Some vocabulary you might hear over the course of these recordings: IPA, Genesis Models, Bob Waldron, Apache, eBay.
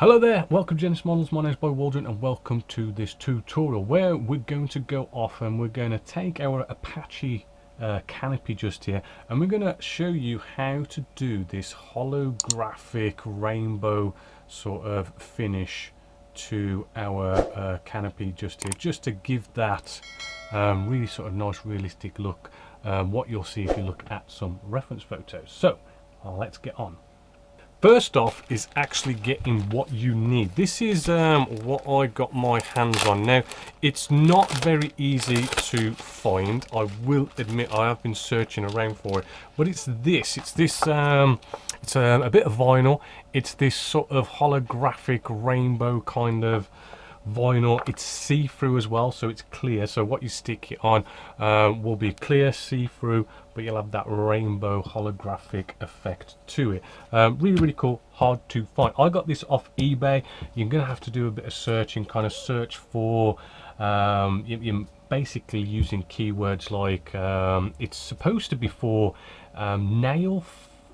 Hello there, welcome to Genesis Models. My name is Boy Waldron and welcome to this tutorial where we're going to go off and we're going to take our Apache canopy just here and we're going to show you how to do this holographic rainbow sort of finish to our canopy just here, just to give that really sort of nice realistic look, what you'll see if you look at some reference photos. So let's get on. First off is actually getting what you need. This is what I got my hands on. Now, it's not very easy to find. I will admit I have been searching around for it, but it's a bit of vinyl. It's this sort of holographic rainbow kind of vinyl. It's see-through as well, so it's clear. So what you stick it on will be clear, see-through, but you'll have that rainbow holographic effect to it. Really, really cool, hard to find. I got this off eBay. You're gonna have to do a bit of searching, kind of search for you're basically using keywords like it's supposed to be for nail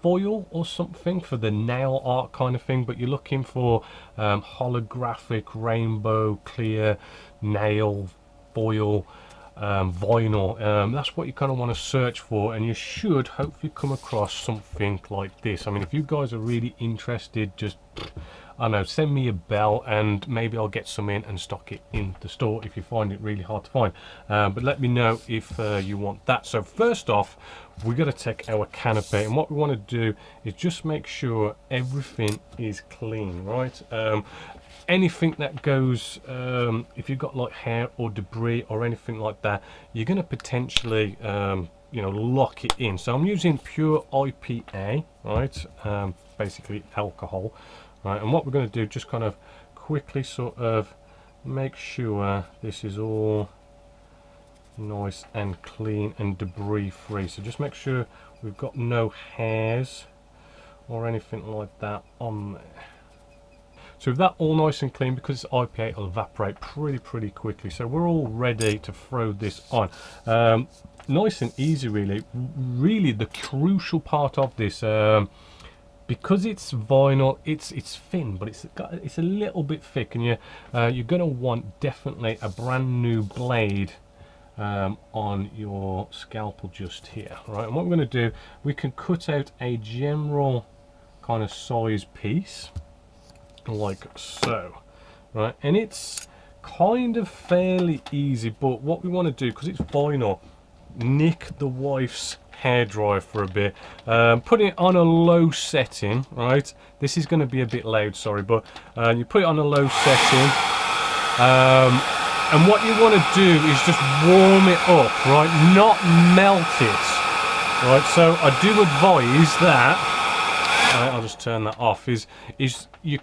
foil or something, for the nail art kind of thing, but you're looking for holographic rainbow clear nail foil vinyl. That's what you kind of want to search for, and you should hopefully come across something like this. I mean, if you guys are really interested, just, I don't know, send me a bell and maybe I'll get some in and stock it in the store if you find it really hard to find. But let me know if you want that. So first off, we're going to take our canopy, and what we want to do is just make sure everything is clean, right? Anything that goes, if you've got like hair or debris or anything like that, you're going to potentially you know, lock it in. So I'm using pure IPA, right? Basically alcohol, right? And what we're going to do, just kind of quickly sort of make sure this is all nice and clean and debris free. So just make sure we've got no hairs or anything like that on there. So with that all nice and clean, because it's IPA, it'll evaporate pretty quickly. So we're all ready to throw this on. Nice and easy, really the crucial part of this, because it's vinyl, it's thin, but it's a little bit thick, and you're going to want definitely a brand new blade on your scalpel just here, right? And what we're going to do, we can cut out a general kind of size piece like so, right? And it's kind of fairly easy, but what we want to do, because it's vinyl, nick the wife's hairdryer for a bit, put it on a low setting, right? This is going to be a bit loud, sorry, but you put it on a low setting, and what you want to do is just warm it up, right? Not melt it, right? So I do advise that, I'll just turn that off, is you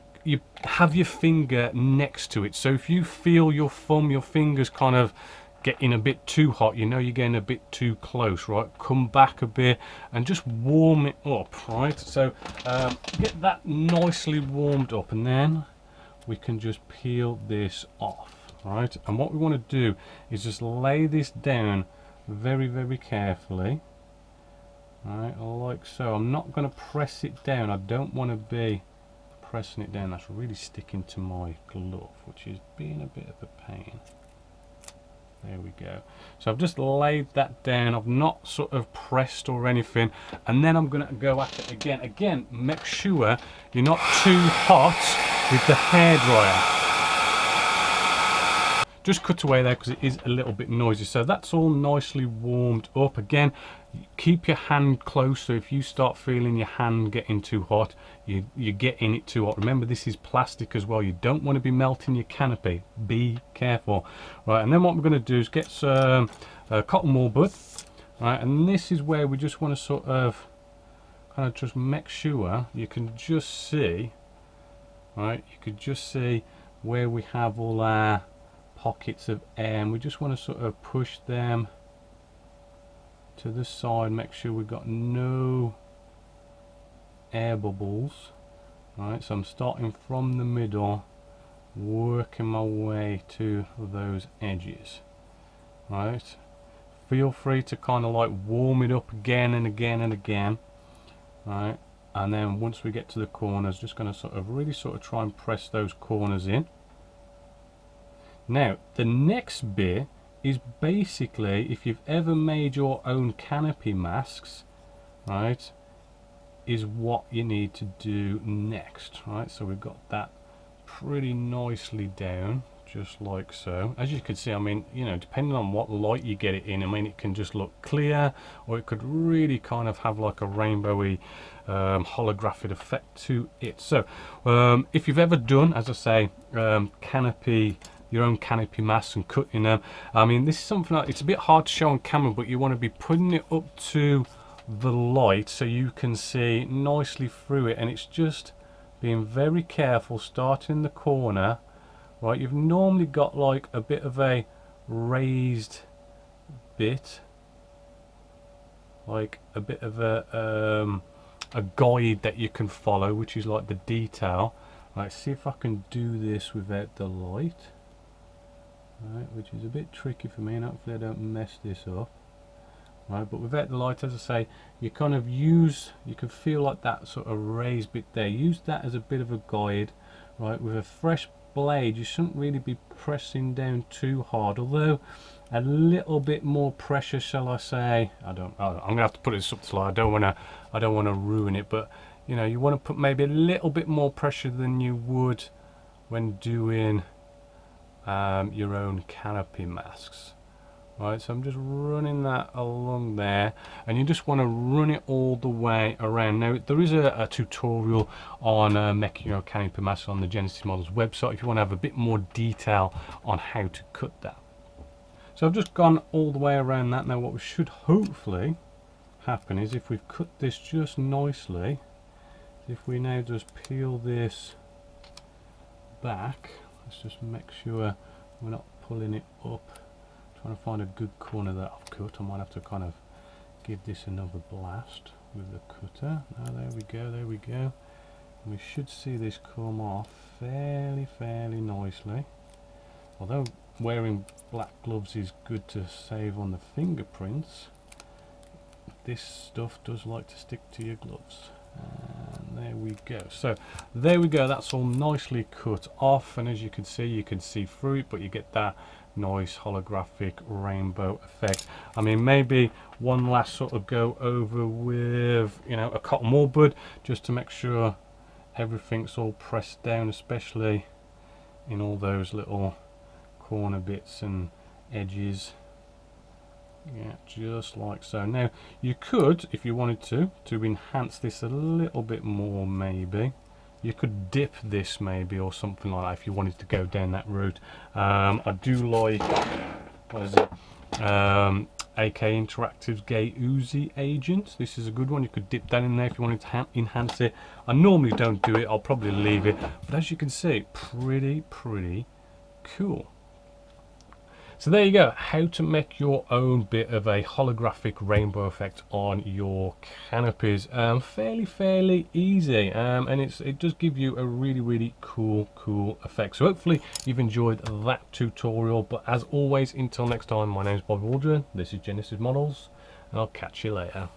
have your finger next to it. So if you feel your thumb, your fingers kind of getting a bit too hot, you know you're getting a bit too close, right? Come back a bit and just warm it up, right? So get that nicely warmed up, and then we can just peel this off, right? And what we want to do is just lay this down very carefully, right? Like so. I'm not going to press it down. I don't want to be pressing it down. That's really sticking to my glove, which is being a bit of a pain. There we go. So I've just laid that down. I've not sort of pressed or anything, and then I'm going to go at it again. Again, make sure you're not too hot with the hairdryer. Just cut away there because it is a little bit noisy. So that's all nicely warmed up. Again, keep your hand close, so if you start feeling your hand getting too hot, you're getting it too hot. Remember, this is plastic as well. You don't want to be melting your canopy. Be careful, right? And then what we're going to do is get some cotton wool bud, right? And this is where we just want to sort of kind of just make sure you can just see, right? You could just see where we have all our pockets of air, and we just want to sort of push them to the side, make sure we've got no air bubbles, right? So I'm starting from the middle, working my way to those edges, right? Feel free to kind of like warm it up again and again and again, right? and then once we get to the corners, just going to sort of really sort of try and press those corners in. Now the next bit is basically, if you've ever made your own canopy masks, right, is what you need to do next, right? So we've got that pretty nicely down, just like so. As you can see, I mean, you know, depending on what light you get it in, I mean, it can just look clear, or it could really kind of have like a rainbowy holographic effect to it. So if you've ever done, as I say, your own canopy masks and cutting them, I mean, this is something that it's a bit hard to show on camera, but you want to be putting it up to the light so you can see nicely through it, and it's just being very careful, starting the corner. Right, you've normally got like a bit of a raised bit, like a bit of a guide that you can follow, which is like the detail. Right, see if I can do this without the light. Right, which is a bit tricky for me, and hopefully I don't mess this up. Right, but without the light, as I say, you kind of use, you can feel like that sort of raised bit there. Use that as a bit of a guide. Right, with a fresh blade, you shouldn't really be pressing down too hard, although a little bit more pressure, shall I say, I'm gonna have to put this up to light. I don't want to ruin it, but you know, you want to put maybe a little bit more pressure than you would when doing your own canopy masks. Right, so I'm just running that along there, and you just want to run it all the way around. Now there is a tutorial on making your canopy mask on the Genesis Models website if you want to have a bit more detail on how to cut that. So I've just gone all the way around that. Now what should hopefully happen is, if we've cut this just nicely, if we now just peel this back, let's just make sure we're not pulling it up. Trying to find a good corner that I've cut. I might have to kind of give this another blast with the cutter. Oh, there we go, there we go. And we should see this come off fairly nicely. Although wearing black gloves is good to save on the fingerprints, this stuff does like to stick to your gloves. And there we go. So there we go, that's all nicely cut off, and as you can see through it, but you get that nice holographic rainbow effect. I mean, maybe one last sort of go over with, you know, a cotton wool bud, just to make sure everything's all pressed down, especially in all those little corner bits and edges. Yeah, just like so. Now you could, if you wanted to enhance this a little bit more, maybe you could dip this maybe, or something like that, if you wanted to go down that route. I do like, what is it, AK Interactive's Gay Uzi Agent. This is a good one. You could dip that in there if you wanted to enhance it. I normally don't do it, I'll probably leave it, but as you can see, pretty cool. So there you go, how to make your own bit of a holographic rainbow effect on your canopies. Fairly easy, and it does give you a really cool effect. So hopefully you've enjoyed that tutorial, but as always, until next time, my name is Bob Waldron, this is Genesis Models, and I'll catch you later.